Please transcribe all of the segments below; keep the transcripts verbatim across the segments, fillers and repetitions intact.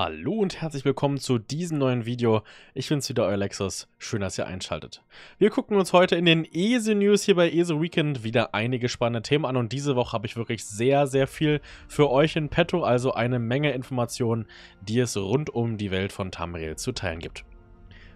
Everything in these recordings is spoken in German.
Hallo und herzlich willkommen zu diesem neuen Video. Ich bin's wieder, euer AlexOs. Schön, dass ihr einschaltet. Wir gucken uns heute in den E S O News hier bei E S O Weekend wieder einige spannende Themen an und diese Woche habe ich wirklich sehr, sehr viel für euch in petto, also eine Menge Informationen, die es rund um die Welt von Tamriel zu teilen gibt.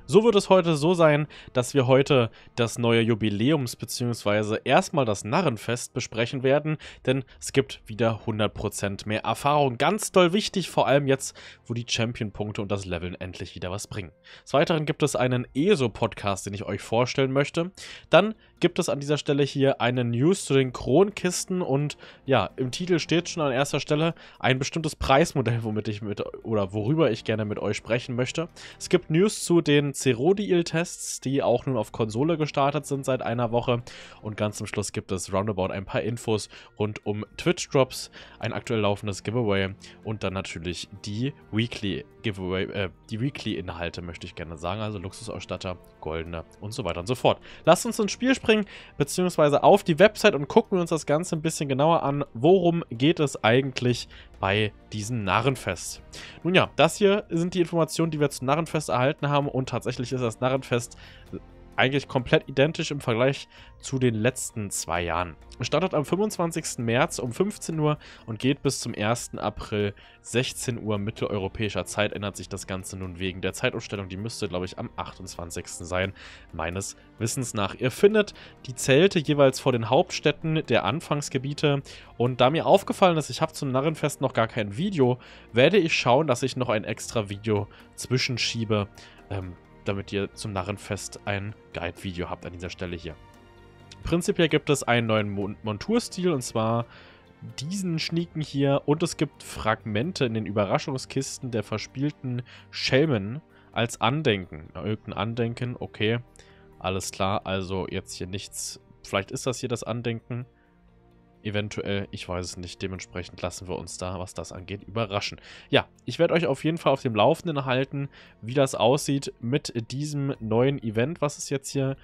So wird es heute so sein, dass wir heute das neue Jubiläums- bzw. erstmal das Narrenfest besprechen werden, denn es gibt wieder hundert Prozent mehr Erfahrung. Ganz doll wichtig, vor allem jetzt, wo die Champion-Punkte und das Leveln endlich wieder was bringen. Des Weiteren gibt es einen E S O-Podcast, den ich euch vorstellen möchte. Dann gibt es an dieser Stelle hier eine News zu den Kronkisten und ja, im Titel steht schon an erster Stelle ein bestimmtes Preismodell, womit ich mit oder worüber ich gerne mit euch sprechen möchte. Es gibt News zu den Cerodiil-Tests, die auch nun auf Konsole gestartet sind seit einer Woche, und ganz zum Schluss gibt es roundabout ein paar Infos rund um Twitch Drops, ein aktuell laufendes Giveaway und dann natürlich die Weekly Giveaway, äh, die Weekly Inhalte möchte ich gerne sagen, also Luxusausstatter, Goldene und so weiter und so fort. Lasst uns ins Spiel springen beziehungsweise auf die Website und gucken wir uns das Ganze ein bisschen genauer an. Worum geht es eigentlich bei diesem Narrenfest? Nun ja, das hier sind die Informationen, die wir zum Narrenfest erhalten haben, und tatsächlich ist das Narrenfest eigentlich komplett identisch im Vergleich zu den letzten zwei Jahren. Es startet am fünfundzwanzigsten März um fünfzehn Uhr und geht bis zum ersten April sechzehn Uhr mitteleuropäischer Zeit. Ändert sich das Ganze nun wegen der Zeitumstellung. Die müsste, glaube ich, am achtundzwanzigsten sein, meines Wissens nach. Ihr findet die Zelte jeweils vor den Hauptstädten der Anfangsgebiete. Und da mir aufgefallen ist, ich habe zum Narrenfest noch gar kein Video, werde ich schauen, dass ich noch ein extra Video zwischenschiebe, ähm, damit ihr zum Narrenfest ein Guide-Video habt an dieser Stelle hier. Prinzipiell gibt es einen neuen Mon Monturstil, und zwar diesen Schnieken hier, und es gibt Fragmente in den Überraschungskisten der verspielten Schelmen als Andenken. Irgendein Andenken, okay, alles klar, also jetzt hier nichts. Vielleicht ist das hier das Andenken. Eventuell, ich weiß es nicht, dementsprechend lassen wir uns da, was das angeht, überraschen. Ja, ich werde euch auf jeden Fall auf dem Laufenden halten, wie das aussieht mit diesem neuen Event, was es jetzt hier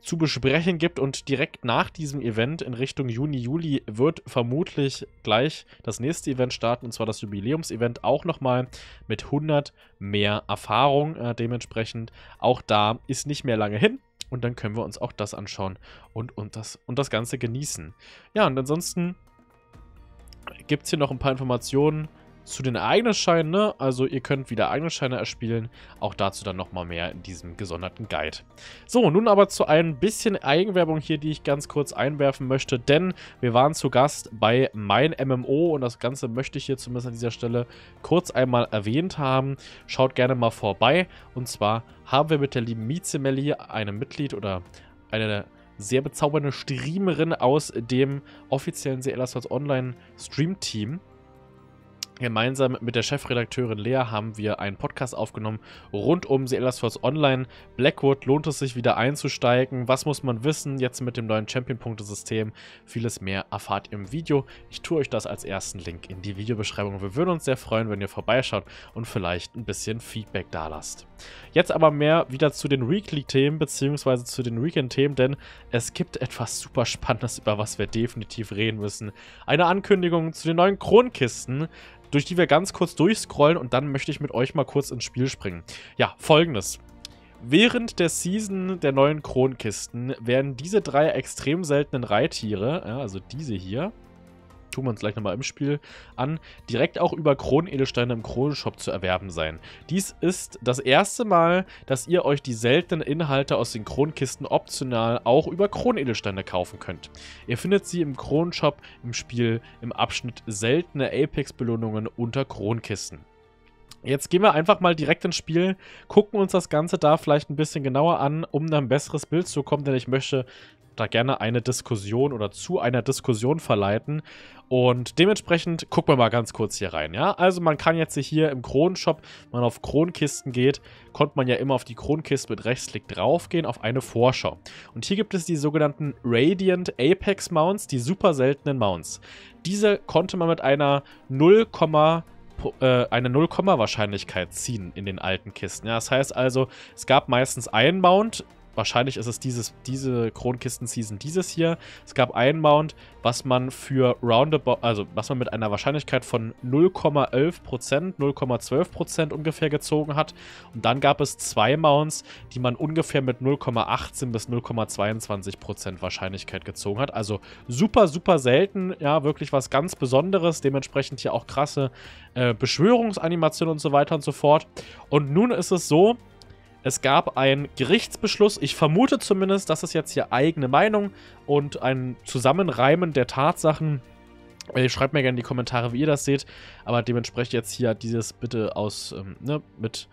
zu besprechen gibt. Und direkt nach diesem Event in Richtung Juni, Juli wird vermutlich gleich das nächste Event starten, und zwar das Jubiläumsevent, auch nochmal mit hundert mehr Erfahrung. Äh, dementsprechend auch da ist nicht mehr lange hin. Und dann können wir uns auch das anschauen und, und, das, und das Ganze genießen. Ja, und ansonsten gibt es hier noch ein paar Informationen zu den Ereignisscheinen, ne? Also ihr könnt wieder Ereignisscheine erspielen. Auch dazu dann nochmal mehr in diesem gesonderten Guide. So, nun aber zu ein bisschen Eigenwerbung hier, die ich ganz kurz einwerfen möchte. Denn wir waren zu Gast bei mein M M O und das Ganze möchte ich hier zumindest an dieser Stelle kurz einmal erwähnt haben. Schaut gerne mal vorbei. Und zwar haben wir mit der lieben Mietze Melli, einem Mitglied oder einer sehr bezaubernde Streamerin aus dem offiziellen The Elder Scrolls Online Stream Team, gemeinsam mit der Chefredakteurin Lea haben wir einen Podcast aufgenommen rund um The Elder Scrolls Online. Blackwood, lohnt es sich wieder einzusteigen? Was muss man wissen jetzt mit dem neuen Champion-Punkte-System? Vieles mehr erfahrt ihr im Video. Ich tue euch das als ersten Link in die Videobeschreibung. Wir würden uns sehr freuen, wenn ihr vorbeischaut und vielleicht ein bisschen Feedback da lasst. Jetzt aber mehr wieder zu den Weekly-Themen bzw. zu den Weekend-Themen, denn es gibt etwas super Spannendes, über was wir definitiv reden müssen. Eine Ankündigung zu den neuen Kronkisten, durch die wir ganz kurz durchscrollen, und dann möchte ich mit euch mal kurz ins Spiel springen. Ja, folgendes. Während der Season der neuen Kronkisten werden diese drei extrem seltenen Reittiere, ja, also diese hier, tun wir uns gleich nochmal im Spiel an, direkt auch über Kronenedelsteine im Kronenshop zu erwerben sein. Dies ist das erste Mal, dass ihr euch die seltenen Inhalte aus den Kronkisten optional auch über Kronenedelsteine kaufen könnt. Ihr findet sie im Kronenshop im Spiel im Abschnitt seltene Apex-Belohnungen unter Kronkisten. Jetzt gehen wir einfach mal direkt ins Spiel, gucken uns das Ganze da vielleicht ein bisschen genauer an, um dann ein besseres Bild zu bekommen, denn ich möchte da gerne eine Diskussion oder zu einer Diskussion verleiten. Und dementsprechend gucken wir mal ganz kurz hier rein, ja? Also man kann jetzt hier im Kronenshop, wenn man auf Kronkisten geht, konnte man ja immer auf die Kronkiste mit Rechtsklick draufgehen, auf eine Vorschau. Und hier gibt es die sogenannten Radiant Apex Mounts, die super seltenen Mounts. Diese konnte man mit einer null Komma eine null, Wahrscheinlichkeit ziehen in den alten Kisten. Ja, das heißt also, es gab meistens einen Mount, wahrscheinlich ist es dieses, diese Kronkisten-Season dieses hier. Es gab einen Mount, was man für roundabout, also was man mit einer Wahrscheinlichkeit von null Komma elf Prozent, null Komma zwölf Prozent ungefähr gezogen hat. Und dann gab es zwei Mounts, die man ungefähr mit null Komma achtzehn bis null Komma zweiundzwanzig Prozent Wahrscheinlichkeit gezogen hat. Also super, super selten, ja, wirklich was ganz Besonderes. Dementsprechend hier auch krasse äh, Beschwörungsanimationen und so weiter und so fort. Und nun ist es so, es gab einen Gerichtsbeschluss, ich vermute zumindest, das ist jetzt hier eigene Meinung und ein Zusammenreimen der Tatsachen. Schreibt mir gerne in die Kommentare, wie ihr das seht, aber dementsprechend jetzt hier dieses bitte aus, ähm, ne, mit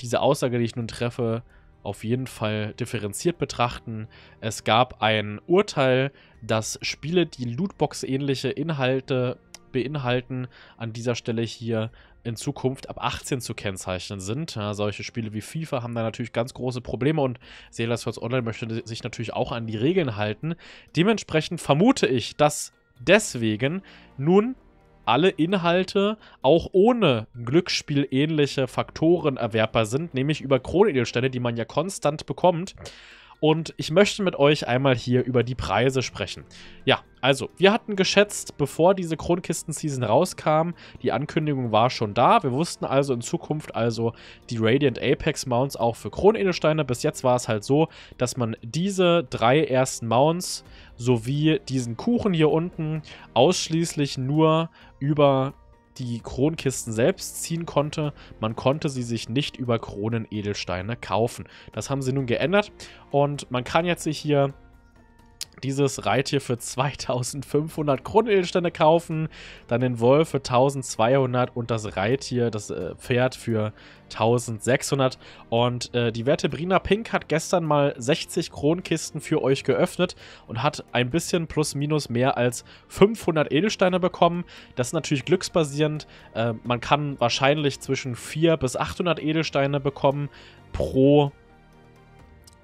dieser Aussage, die ich nun treffe, auf jeden Fall differenziert betrachten. Es gab ein Urteil, dass Spiele, die Lootbox-ähnliche Inhalte beinhalten, an dieser Stelle hier in Zukunft ab achtzehn zu kennzeichnen sind. Ja, solche Spiele wie FIFA haben da natürlich ganz große Probleme und Seelas Sports Online möchte sich natürlich auch an die Regeln halten. Dementsprechend vermute ich, dass deswegen nun alle Inhalte auch ohne glücksspielähnliche Faktoren erwerbbar sind, nämlich über Kronenedelsteine, die man ja konstant bekommt. Und ich möchte mit euch einmal hier über die Preise sprechen. Ja, also, wir hatten geschätzt, bevor diese Kronkisten-Season rauskam, die Ankündigung war schon da. Wir wussten also in Zukunft also die Radiant Apex Mounts auch für Kronenedelsteine. Bis jetzt war es halt so, dass man diese drei ersten Mounts sowie diesen Kuchen hier unten ausschließlich nur über die Kronkisten selbst ziehen konnte. Man konnte sie sich nicht über Kronenedelsteine kaufen. Das haben sie nun geändert und man kann jetzt sich hier dieses Reittier für zweitausendfünfhundert Kronenedelsteine kaufen, dann den Wolf für eintausendzweihundert und das Reittier, das äh, Pferd für eintausendsechshundert. Und äh, die Vertebrina Pink hat gestern mal sechzig Kronkisten für euch geöffnet und hat ein bisschen plus minus mehr als fünfhundert Edelsteine bekommen. Das ist natürlich glücksbasierend. Äh, man kann wahrscheinlich zwischen vierhundert bis achthundert Edelsteine bekommen pro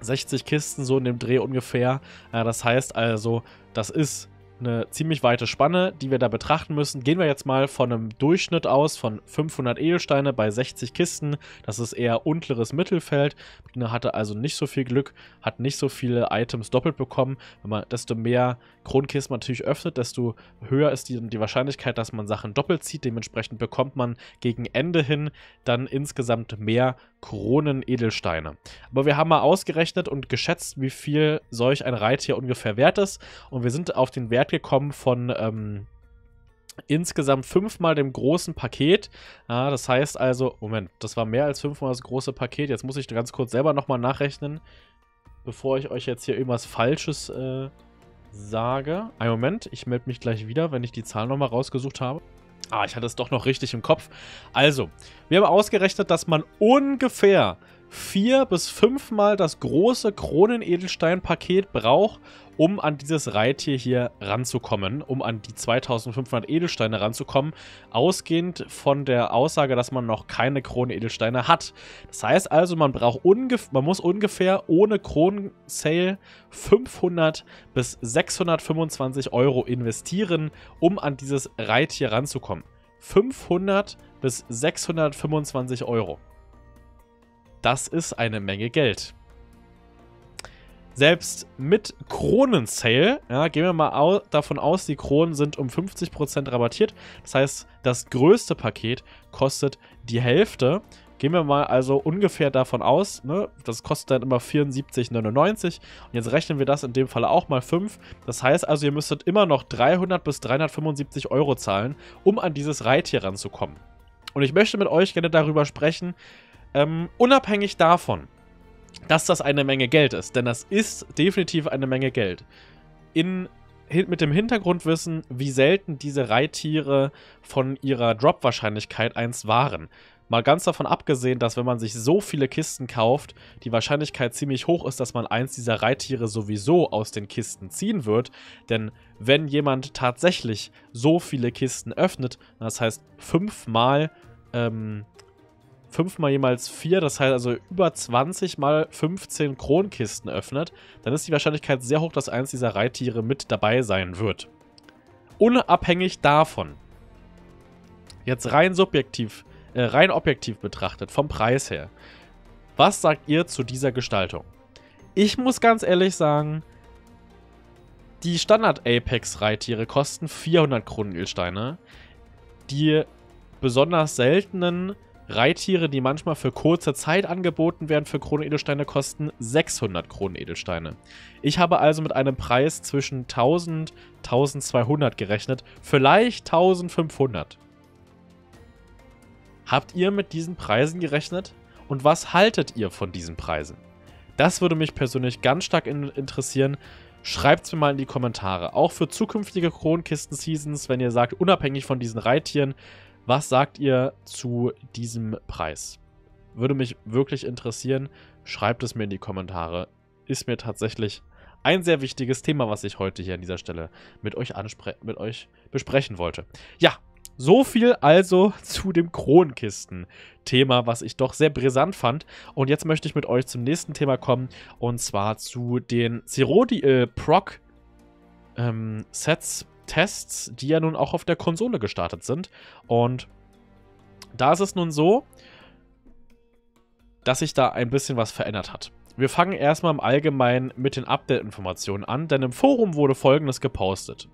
sechzig Kisten, so in dem Dreh ungefähr. Ja, das heißt also, das ist eine ziemlich weite Spanne, die wir da betrachten müssen. Gehen wir jetzt mal von einem Durchschnitt aus von fünfhundert Edelsteine bei sechzig Kisten. Das ist eher unteres Mittelfeld. Brina hatte also nicht so viel Glück, hat nicht so viele Items doppelt bekommen. Wenn man, desto mehr Kronkisten man natürlich öffnet, desto höher ist die, die Wahrscheinlichkeit, dass man Sachen doppelt zieht. Dementsprechend bekommt man gegen Ende hin dann insgesamt mehr Kronenedelsteine. Aber wir haben mal ausgerechnet und geschätzt, wie viel solch ein Reittier ungefähr wert ist. Und wir sind auf den Wert gekommen von ähm, insgesamt fünfmal dem großen Paket. Ja, das heißt also, Moment, das war mehr als fünfmal das große Paket. Jetzt muss ich ganz kurz selber nochmal nachrechnen, bevor ich euch jetzt hier irgendwas Falsches äh, sage. Einen Moment, ich melde mich gleich wieder, wenn ich die Zahl nochmal rausgesucht habe. Ah, ich hatte es doch noch richtig im Kopf. Also, wir haben ausgerechnet, dass man ungefähr vier bis fünfmal das große Kronenedelstein-Paket braucht, um an dieses Reittier hier ranzukommen, um an die zweitausendfünfhundert Edelsteine ranzukommen, ausgehend von der Aussage, dass man noch keine Kronenedelsteine hat. Das heißt also, man braucht ungefähr, man muss ungefähr ohne Kronen-Sale fünfhundert bis sechshundertfünfundzwanzig Euro investieren, um an dieses Reittier ranzukommen. fünfhundert bis sechshundertfünfundzwanzig Euro. Das ist eine Menge Geld. Selbst mit Kronen-Sale, ja, gehen wir mal au davon aus, die Kronen sind um fünfzig Prozent rabattiert. Das heißt, das größte Paket kostet die Hälfte. Gehen wir mal also ungefähr davon aus, ne? Das kostet dann immer vierundsiebzig Komma neunundneunzig. Und jetzt rechnen wir das in dem Falle auch mal fünf. Das heißt also, ihr müsstet immer noch dreihundert bis dreihundertfünfundsiebzig Euro zahlen, um an dieses Reittier ranzukommen. Und ich möchte mit euch gerne darüber sprechen, Ähm, unabhängig davon, dass das eine Menge Geld ist, denn das ist definitiv eine Menge Geld. In, hin, mit dem Hintergrundwissen, wie selten diese Reittiere von ihrer Drop-Wahrscheinlichkeit einst waren. Mal ganz davon abgesehen, dass wenn man sich so viele Kisten kauft, die Wahrscheinlichkeit ziemlich hoch ist, dass man eins dieser Reittiere sowieso aus den Kisten ziehen wird. Denn wenn jemand tatsächlich so viele Kisten öffnet, das heißt fünfmal, ähm, fünfmal jeweils vier, das heißt also über zwanzig mal fünfzehn Kronkisten öffnet, dann ist die Wahrscheinlichkeit sehr hoch, dass eins dieser Reittiere mit dabei sein wird. Unabhängig davon, jetzt rein subjektiv, äh, rein objektiv betrachtet, vom Preis her, was sagt ihr zu dieser Gestaltung? Ich muss ganz ehrlich sagen, die Standard-Apex-Reittiere kosten vierhundert Kronenedelsteine. Die besonders seltenen Reittiere, die manchmal für kurze Zeit angeboten werden für Kronenedelsteine, kosten sechshundert Kronenedelsteine. Ich habe also mit einem Preis zwischen tausend, tausendzweihundert gerechnet, vielleicht tausendfünfhundert. Habt ihr mit diesen Preisen gerechnet? Und was haltet ihr von diesen Preisen? Das würde mich persönlich ganz stark interessieren. Schreibt es mir mal in die Kommentare. Auch für zukünftige Kronkisten-Seasons, wenn ihr sagt, unabhängig von diesen Reittieren, was sagt ihr zu diesem Preis? Würde mich wirklich interessieren. Schreibt es mir in die Kommentare. Ist mir tatsächlich ein sehr wichtiges Thema, was ich heute hier an dieser Stelle mit euch, mit euch besprechen wollte. Ja, so viel also zu dem Kronkisten-Thema, was ich doch sehr brisant fand. Und jetzt möchte ich mit euch zum nächsten Thema kommen. Und zwar zu den Cerodiil-Proc-Sets. Tests, die ja nun auch auf der Konsole gestartet sind. Und da ist es nun so, dass sich da ein bisschen was verändert hat. Wir fangen erstmal im Allgemeinen mit den Update-Informationen an, denn im Forum wurde Folgendes gepostet.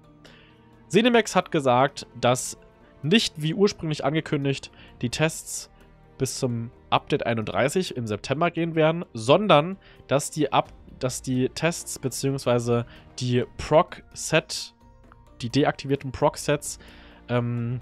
Cinemax hat gesagt, dass nicht wie ursprünglich angekündigt die Tests bis zum Update einunddreißig im September gehen werden, sondern dass die, Up dass die Tests bzw. die Proc-Set die deaktivierten Proc-Sets ähm,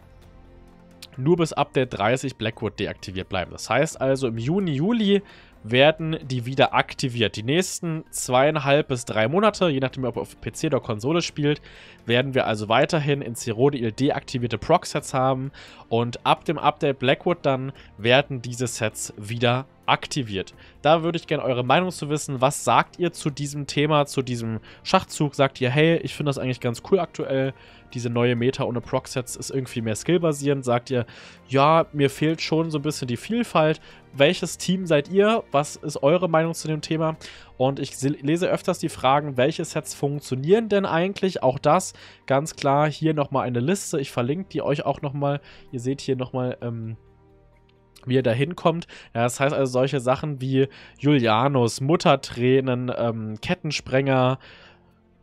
nur bis Update dreißig Blackwood deaktiviert bleiben. Das heißt also, im Juni, Juli werden die wieder aktiviert. Die nächsten zweieinhalb bis drei Monate, je nachdem, ob ihr auf P C oder Konsole spielt, werden wir also weiterhin in Cerodiil deaktivierte Proc-Sets haben. Und ab dem Update Blackwood dann werden diese Sets wieder aktiviert. Da würde ich gerne eure Meinung zu wissen. Was sagt ihr zu diesem Thema, zu diesem Schachzug? Sagt ihr, hey, ich finde das eigentlich ganz cool aktuell, diese neue Meta ohne Proc-Sets ist irgendwie mehr skillbasierend? Sagt ihr, ja, mir fehlt schon so ein bisschen die Vielfalt? Welches Team seid ihr? Was ist eure Meinung zu dem Thema? Und ich lese öfters die Fragen, welche Sets funktionieren denn eigentlich? Auch das, ganz klar, hier nochmal eine Liste. Ich verlinke die euch auch nochmal. Ihr seht hier nochmal, ähm, wie ihr da hinkommt. Ja, das heißt also, solche Sachen wie Julianos, Muttertränen, ähm, Kettensprenger,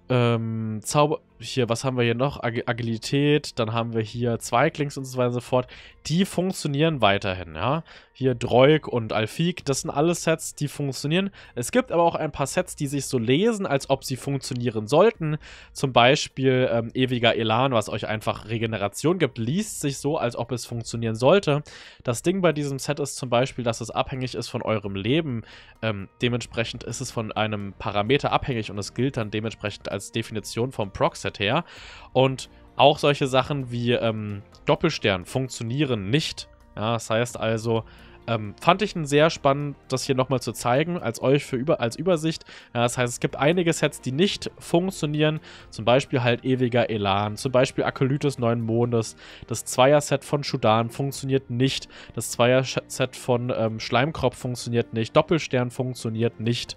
ähm, Zauber... Hier, was haben wir hier noch? Ag Agilität, dann haben wir hier Zweiglings und so weiter und so fort. Die funktionieren weiterhin, ja. Hier Droik und Alfik, das sind alles Sets, die funktionieren. Es gibt aber auch ein paar Sets, die sich so lesen, als ob sie funktionieren sollten. Zum Beispiel ähm, Ewiger Elan, was euch einfach Regeneration gibt, liest sich so, als ob es funktionieren sollte. Das Ding bei diesem Set ist zum Beispiel, dass es abhängig ist von eurem Leben. Ähm, dementsprechend ist es von einem Parameter abhängig und es gilt dann dementsprechend als Definition vom Proc-Set her. Und auch solche Sachen wie ähm, Doppelstern funktionieren nicht. Ja, das heißt also, ähm, fand ich ein sehr spannend, das hier nochmal zu zeigen, als euch für über, als Übersicht. Ja, das heißt, es gibt einige Sets, die nicht funktionieren. Zum Beispiel halt Ewiger Elan, zum Beispiel Akolytis Neuen Mondes. Das Zweier-Set von Shudan funktioniert nicht. Das Zweier-Set von ähm, Schleimkropf funktioniert nicht. Doppelstern funktioniert nicht.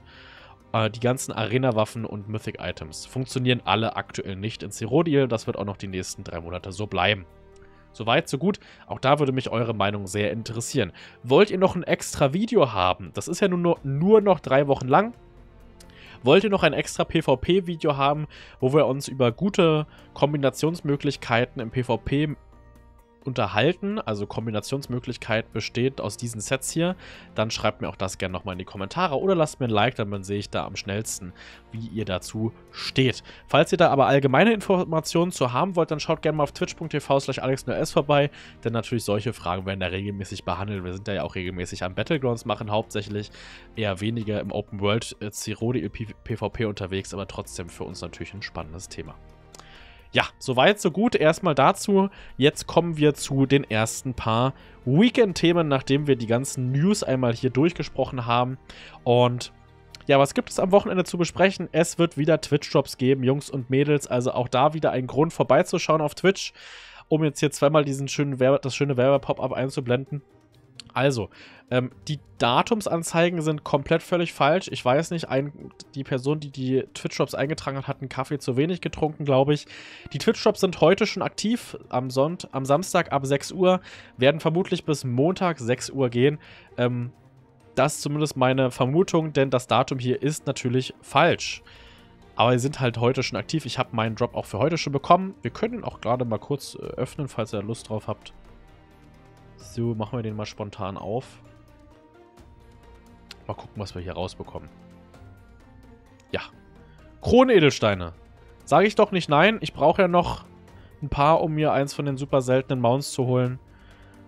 Die ganzen Arena-Waffen und Mythic-Items funktionieren alle aktuell nicht in Cerodiil. Das wird auch noch die nächsten drei Monate so bleiben. Soweit, so gut. Auch da würde mich eure Meinung sehr interessieren. Wollt ihr noch ein extra Video haben? Das ist ja nur, nur noch drei Wochen lang. Wollt ihr noch ein extra PvP-Video haben, wo wir uns über gute Kombinationsmöglichkeiten im PvP unterhalten, also Kombinationsmöglichkeit besteht aus diesen Sets hier, dann schreibt mir auch das gerne nochmal in die Kommentare oder lasst mir ein Like, dann sehe ich da am schnellsten, wie ihr dazu steht. Falls ihr da aber allgemeine Informationen zu haben wollt, dann schaut gerne mal auf twitch punkt t v slash alex null s vorbei, denn natürlich solche Fragen werden da regelmäßig behandelt. Wir sind da ja auch regelmäßig am Battlegrounds machen, hauptsächlich eher weniger im Open World Cerodiil PvP unterwegs, aber trotzdem für uns natürlich ein spannendes Thema. Ja, soweit, so gut. Erstmal dazu. Jetzt kommen wir zu den ersten paar Weekend-Themen, nachdem wir die ganzen News einmal hier durchgesprochen haben. Und ja, was gibt es am Wochenende zu besprechen? Es wird wieder Twitch Drops geben, Jungs und Mädels. Also auch da wieder ein Grund vorbeizuschauen auf Twitch, um jetzt hier zweimal diesen schönen Werbe, das schöne Werbe-Pop-Up einzublenden. Also, ähm, die Datumsanzeigen sind komplett völlig falsch. Ich weiß nicht, ein, die Person, die die Twitch-Drops eingetragen hat, hat einen Kaffee zu wenig getrunken, glaube ich. Die Twitch-Drops sind heute schon aktiv. Am, Sonnt am Samstag ab sechs Uhr, werden vermutlich bis Montag sechs Uhr gehen. Ähm, Das ist zumindest meine Vermutung, denn das Datum hier ist natürlich falsch. Aber wir sind halt heute schon aktiv. Ich habe meinen Drop auch für heute schon bekommen. Wir können ihn auch gerade mal kurz öffnen, falls ihr Lust drauf habt. So, machen wir den mal spontan auf. Mal gucken, was wir hier rausbekommen. Ja. Kronenedelsteine. Sage ich doch nicht nein. Ich brauche ja noch ein paar, um mir eins von den super seltenen Mounts zu holen.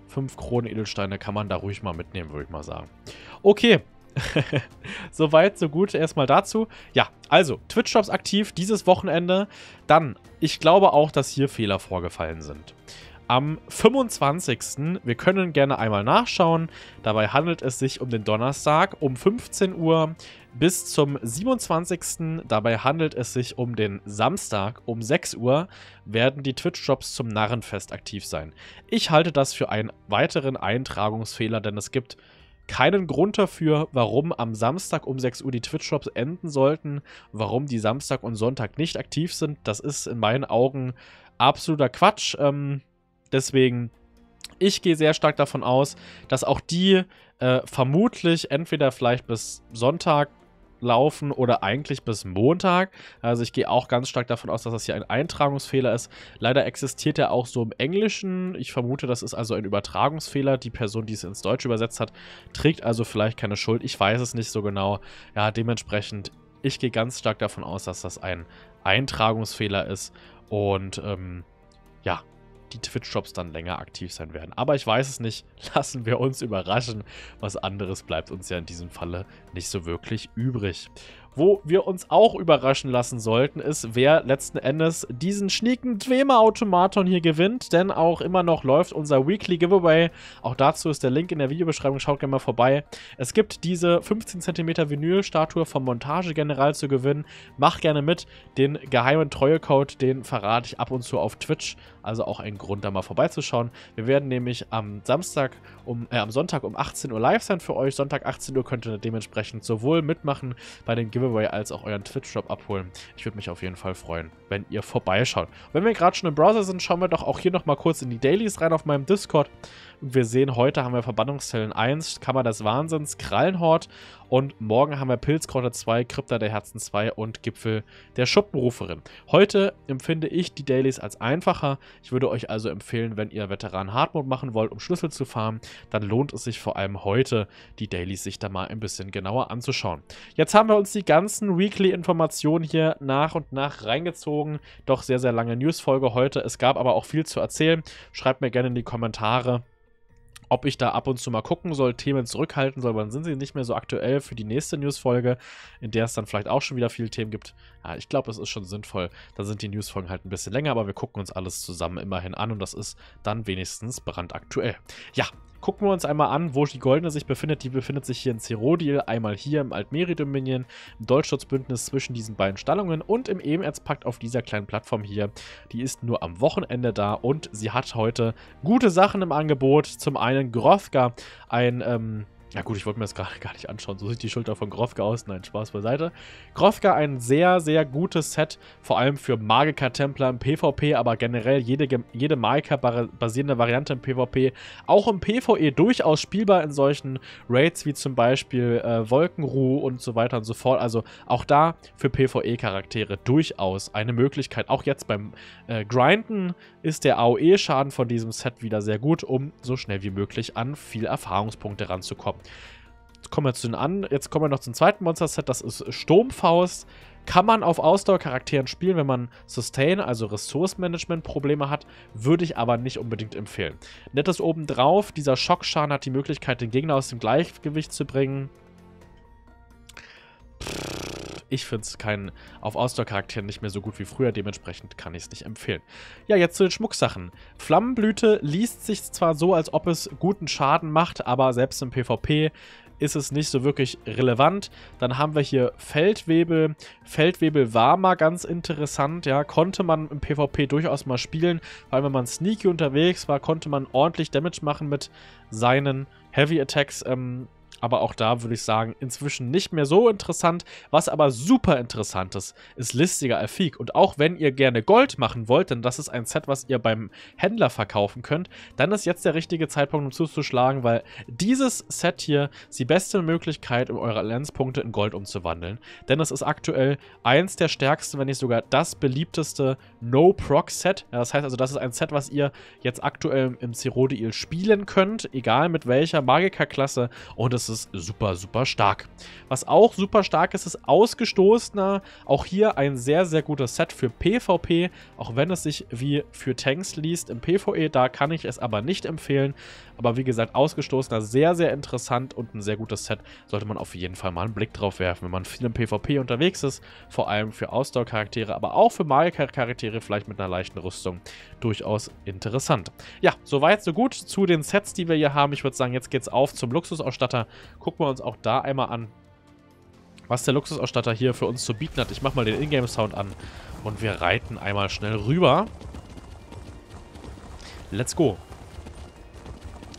Fünf Kronenedelsteine kann man da ruhig mal mitnehmen, würde ich mal sagen. Okay. Soweit, so gut. Erstmal dazu. Ja, also, Twitch Drops aktiv dieses Wochenende. Dann, ich glaube auch, dass hier Fehler vorgefallen sind. Am fünfundzwanzigsten Wir können gerne einmal nachschauen. Dabei handelt es sich um den Donnerstag um fünfzehn Uhr bis zum siebenundzwanzigsten Dabei handelt es sich um den Samstag um sechs Uhr werden die Twitch-Drops zum Narrenfest aktiv sein. Ich halte das für einen weiteren Eintragungsfehler, denn es gibt keinen Grund dafür, warum am Samstag um sechs Uhr die Twitch-Drops enden sollten, warum die Samstag und Sonntag nicht aktiv sind. Das ist in meinen Augen absoluter Quatsch. Ähm, Deswegen, ich gehe sehr stark davon aus, dass auch die äh, vermutlich entweder vielleicht bis Sonntag laufen oder eigentlich bis Montag. Also ich gehe auch ganz stark davon aus, dass das hier ein Eintragungsfehler ist. Leider existiert er auch so im Englischen. Ich vermute, das ist also ein Übertragungsfehler. Die Person, die es ins Deutsche übersetzt hat, trägt also vielleicht keine Schuld. Ich weiß es nicht so genau. Ja, dementsprechend, ich gehe ganz stark davon aus, dass das ein Eintragungsfehler ist. Und ähm, ja, die Twitch-Drops dann länger aktiv sein werden. Aber ich weiß es nicht. Lassen wir uns überraschen. Was anderes bleibt uns ja in diesem Falle nicht so wirklich übrig. Wo wir uns auch überraschen lassen sollten, ist, wer letzten Endes diesen schnieken Dwemer-Automaton hier gewinnt. Denn auch immer noch läuft unser Weekly Giveaway. Auch dazu ist der Link in der Videobeschreibung. Schaut gerne mal vorbei. Es gibt diese fünfzehn Zentimeter Vinyl-Statue vom Montagegeneral zu gewinnen. Macht gerne mit. Den geheimen Treuecode, den verrate ich ab und zu auf Twitch. Also auch ein Grund, da mal vorbeizuschauen. Wir werden nämlich am Samstag um, äh, am Sonntag um achtzehn Uhr live sein für euch. Sonntag achtzehn Uhr könnt ihr dementsprechend sowohl mitmachen bei dem Giveaway als auch euren Twitch-Drop abholen. Ich würde mich auf jeden Fall freuen, wenn ihr vorbeischaut. Wenn wir gerade schon im Browser sind, schauen wir doch auch hier nochmal kurz in die Dailies rein auf meinem Discord. Wir sehen, heute haben wir Verbannungszellen eins, Kammer des Wahnsinns, Krallenhort und morgen haben wir Pilzkräuter zwei, Krypta der Herzen zwei und Gipfel der Schuppenruferin. Heute empfinde ich die Dailies als einfacher. Ich würde euch also empfehlen, wenn ihr Veteran Hardmode machen wollt, um Schlüssel zu farmen, dann lohnt es sich vor allem heute, die Dailies sich da mal ein bisschen genauer anzuschauen. Jetzt haben wir uns die ganzen Weekly-Informationen hier nach und nach reingezogen. Doch sehr, sehr lange News-Folge heute. Es gab aber auch viel zu erzählen. Schreibt mir gerne in die Kommentare, ob ich da ab und zu mal gucken soll, Themen zurückhalten soll, aber dann sind sie nicht mehr so aktuell für die nächste Newsfolge, in der es dann vielleicht auch schon wieder viele Themen gibt. Ja, ich glaube, es ist schon sinnvoll. Da sind die Newsfolgen halt ein bisschen länger, aber wir gucken uns alles zusammen immerhin an und das ist dann wenigstens brandaktuell. Ja, gucken wir uns einmal an, wo die Goldene sich befindet. Die befindet sich hier in Cerodiil, einmal hier im Altmeri-Dominion, im Dolchschutzbündnis zwischen diesen beiden Stallungen und im Ebenerzpakt auf dieser kleinen Plattform hier. Die ist nur am Wochenende da und sie hat heute gute Sachen im Angebot. Zum einen Grofka, ein... Ähm Ja gut, ich wollte mir das gerade gar nicht anschauen. So sieht die Schulter von Grofka aus. Nein, Spaß beiseite. Grofka, ein sehr, sehr gutes Set. Vor allem für Magiker-Templer im PvP, aber generell jede, jede Magiker-basierende Variante im PvP. Auch im PvE durchaus spielbar in solchen Raids wie zum Beispiel äh, Wolkenruhe und so weiter und so fort. Also auch da für PvE-Charaktere durchaus eine Möglichkeit. Auch jetzt beim äh, Grinden ist der A O E-Schaden von diesem Set wieder sehr gut, um so schnell wie möglich an viele Erfahrungspunkte ranzukommen. Jetzt kommen wir zu den an. Jetzt kommen wir noch zum zweiten Monster-Set, das ist Sturmfaust. Kann man auf Ausdauercharakteren spielen, wenn man Sustain, also Ressourcenmanagement-Probleme hat, würde ich aber nicht unbedingt empfehlen. Nettes obendrauf, dieser Schockschaden hat die Möglichkeit, den Gegner aus dem Gleichgewicht zu bringen. Ich finde es keinen auf Ausdauercharakteren nicht mehr so gut wie früher, dementsprechend kann ich es nicht empfehlen. Ja, jetzt zu den Schmucksachen. Flammenblüte liest sich zwar so, als ob es guten Schaden macht, aber selbst im PvP ist es nicht so wirklich relevant. Dann haben wir hier Feldwebel. Feldwebel war mal ganz interessant, ja, konnte man im PvP durchaus mal spielen, weil wenn man sneaky unterwegs war, konnte man ordentlich Damage machen mit seinen Heavy Attacks, ähm, Aber auch da würde ich sagen, inzwischen nicht mehr so interessant. Was aber super interessant ist, ist listiger Alfik. Und auch wenn ihr gerne Gold machen wollt, denn das ist ein Set, was ihr beim Händler verkaufen könnt, dann ist jetzt der richtige Zeitpunkt, um zuzuschlagen, weil dieses Set hier ist die beste Möglichkeit, um eure Allianzpunkte in Gold umzuwandeln. Denn es ist aktuell eins der stärksten, wenn nicht sogar das beliebteste No-Proc-Set. Ja, das heißt also, das ist ein Set, was ihr jetzt aktuell im Cerodiil spielen könnt, egal mit welcher Magikerklasse. Und es ist super, super stark. Was auch super stark ist, ist ausgestoßener. Auch hier ein sehr, sehr gutes Set für PvP, auch wenn es sich wie für Tanks liest im PvE. Da kann ich es aber nicht empfehlen. Aber wie gesagt, ausgestoßener, sehr, sehr interessant und ein sehr gutes Set. Sollte man auf jeden Fall mal einen Blick drauf werfen, wenn man viel im PvP unterwegs ist. Vor allem für Ausdauercharaktere, aber auch für Magikercharaktere, vielleicht mit einer leichten Rüstung. Durchaus interessant. Ja, soweit, so gut zu den Sets, die wir hier haben. Ich würde sagen, jetzt geht's auf zum Luxusausstatter. Gucken wir uns auch da einmal an, was der Luxusausstatter hier für uns zu bieten hat. Ich mache mal den Ingame-Sound an und wir reiten einmal schnell rüber. Let's go.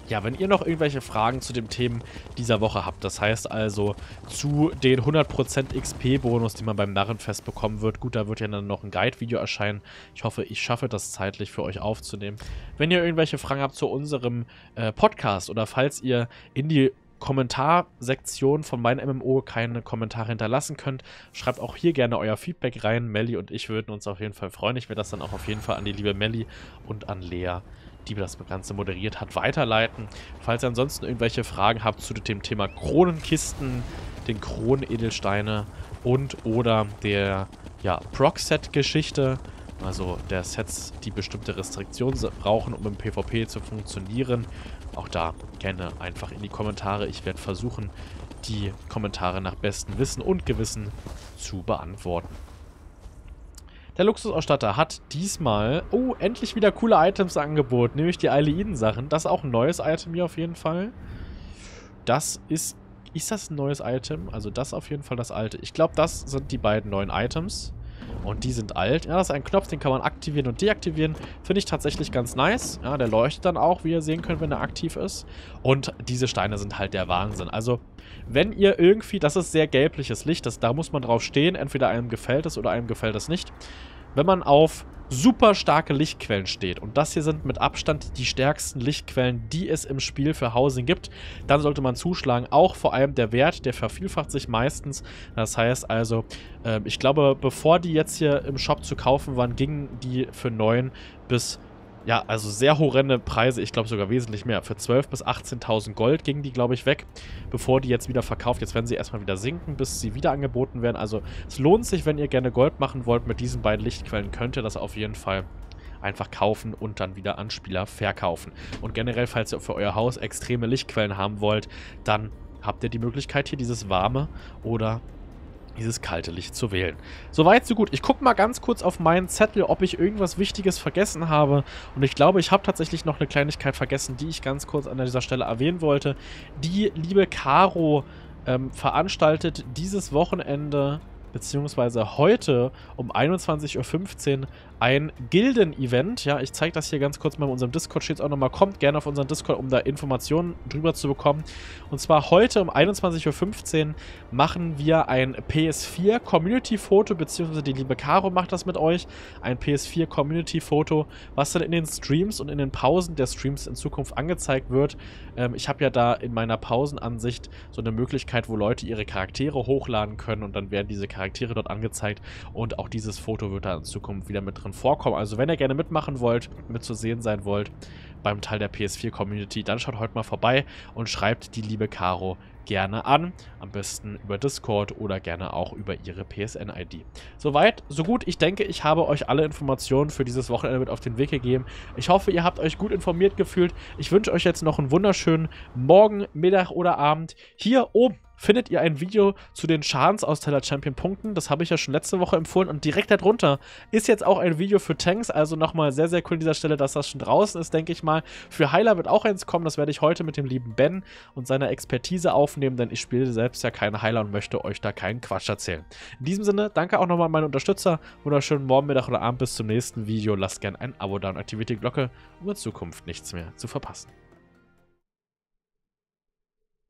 Ja, wenn ihr noch irgendwelche Fragen zu den Themen dieser Woche habt, das heißt also zu den hundert Prozent X P-Bonus, die man beim Narrenfest bekommen wird, gut, da wird ja dann noch ein Guide-Video erscheinen. Ich hoffe, ich schaffe das zeitlich für euch aufzunehmen. Wenn ihr irgendwelche Fragen habt zu unserem äh, Podcast oder falls ihr in die Kommentarsektion von mein M M O keine Kommentare hinterlassen könnt, schreibt auch hier gerne euer Feedback rein. Melli und ich würden uns auf jeden Fall freuen. Ich werde das dann auch auf jeden Fall an die liebe Melli und an Lea, die das Ganze moderiert hat, weiterleiten. Falls ihr ansonsten irgendwelche Fragen habt zu dem Thema Kronenkisten, den Kronenedelsteine und oder der ja, Proc-Set-Geschichte, also der Sets, die bestimmte Restriktionen brauchen, um im PvP zu funktionieren, auch da gerne einfach in die Kommentare. Ich werde versuchen, die Kommentare nach bestem Wissen und Gewissen zu beantworten. Der Luxusausstatter hat diesmal, oh, endlich wieder coole Items im Angebot, nämlich die Aileiden-Sachen. Das ist auch ein neues Item hier auf jeden Fall. Das ist, ist das ein neues Item? Also das auf jeden Fall das alte. Ich glaube, das sind die beiden neuen Items. Und die sind alt. Ja, das ist ein Knopf, den kann man aktivieren und deaktivieren. Finde ich tatsächlich ganz nice. Ja, der leuchtet dann auch, wie ihr sehen könnt, wenn er aktiv ist. Und diese Steine sind halt der Wahnsinn. Also, wenn ihr irgendwie, das ist sehr gelbliches Licht, das, da muss man drauf stehen. Entweder einem gefällt es oder einem gefällt es nicht. Wenn man auf super starke Lichtquellen steht, und das hier sind mit Abstand die stärksten Lichtquellen, die es im Spiel für Housing gibt, dann sollte man zuschlagen. Auch vor allem der Wert, der vervielfacht sich meistens. Das heißt also, äh, ich glaube, bevor die jetzt hier im Shop zu kaufen waren, gingen die für neun bis, ja, also sehr horrende Preise, ich glaube sogar wesentlich mehr. Für zwölftausend bis achtzehntausend Gold gingen die, glaube ich, weg, bevor die jetzt wieder verkauft. Jetzt werden sie erstmal wieder sinken, bis sie wieder angeboten werden. Also es lohnt sich, wenn ihr gerne Gold machen wollt mit diesen beiden Lichtquellen, könnt ihr das auf jeden Fall einfach kaufen und dann wieder an Spieler verkaufen. Und generell, falls ihr für euer Haus extreme Lichtquellen haben wollt, dann habt ihr die Möglichkeit, hier dieses warme oder dieses kalte Licht zu wählen. Soweit, so gut. Ich gucke mal ganz kurz auf meinen Zettel, ob ich irgendwas Wichtiges vergessen habe. Und ich glaube, ich habe tatsächlich noch eine Kleinigkeit vergessen, die ich ganz kurz an dieser Stelle erwähnen wollte. Die liebe Caro ähm, veranstaltet dieses Wochenende, beziehungsweise heute um einundzwanzig Uhr fünfzehn ein Gilden-Event. Ja, ich zeige das hier ganz kurz mal in unserem Discord, steht es auch nochmal, kommt gerne auf unseren Discord, um da Informationen drüber zu bekommen. Und zwar heute um einundzwanzig Uhr fünfzehn machen wir ein P S vier-Community-Foto, beziehungsweise die liebe Caro macht das mit euch, ein P S vier-Community-Foto, was dann in den Streams und in den Pausen der Streams in Zukunft angezeigt wird. Ähm, ich habe ja da in meiner Pausenansicht so eine Möglichkeit, wo Leute ihre Charaktere hochladen können und dann werden diese Charaktere Charaktere dort angezeigt und auch dieses Foto wird da in Zukunft wieder mit drin vorkommen. Also wenn ihr gerne mitmachen wollt, mit zu sehen sein wollt beim Teil der P S vier-Community, dann schaut heute mal vorbei und schreibt die liebe Caro gerne an. Am besten über Discord oder gerne auch über ihre P S N I D. Soweit, so gut. Ich denke, ich habe euch alle Informationen für dieses Wochenende mit auf den Weg gegeben. Ich hoffe, ihr habt euch gut informiert gefühlt. Ich wünsche euch jetzt noch einen wunderschönen Morgen, Mittag oder Abend. Hier oben findet ihr ein Video zu den Schadens aus Teil der Champion-Punkten. Das habe ich ja schon letzte Woche empfohlen. Und direkt darunter ist jetzt auch ein Video für Tanks. Also nochmal sehr, sehr cool an dieser Stelle, dass das schon draußen ist, denke ich mal. Für Heiler wird auch eins kommen. Das werde ich heute mit dem lieben Ben und seiner Expertise aufnehmen, denn ich spiele selbst ja keine Heiler und möchte euch da keinen Quatsch erzählen. In diesem Sinne, danke auch nochmal an meine Unterstützer. Wunderschönen Morgen, Mittag oder Abend. Bis zum nächsten Video. Lasst gerne ein Abo da und aktiviert die Glocke, um in Zukunft nichts mehr zu verpassen.